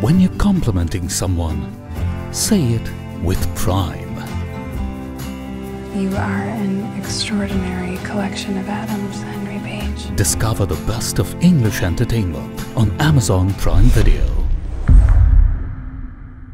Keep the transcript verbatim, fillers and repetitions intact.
when you're complimenting someone, say it with Prime. You are an extraordinary collection of atoms, Henry Page. Discover the best of English entertainment on Amazon Prime Video.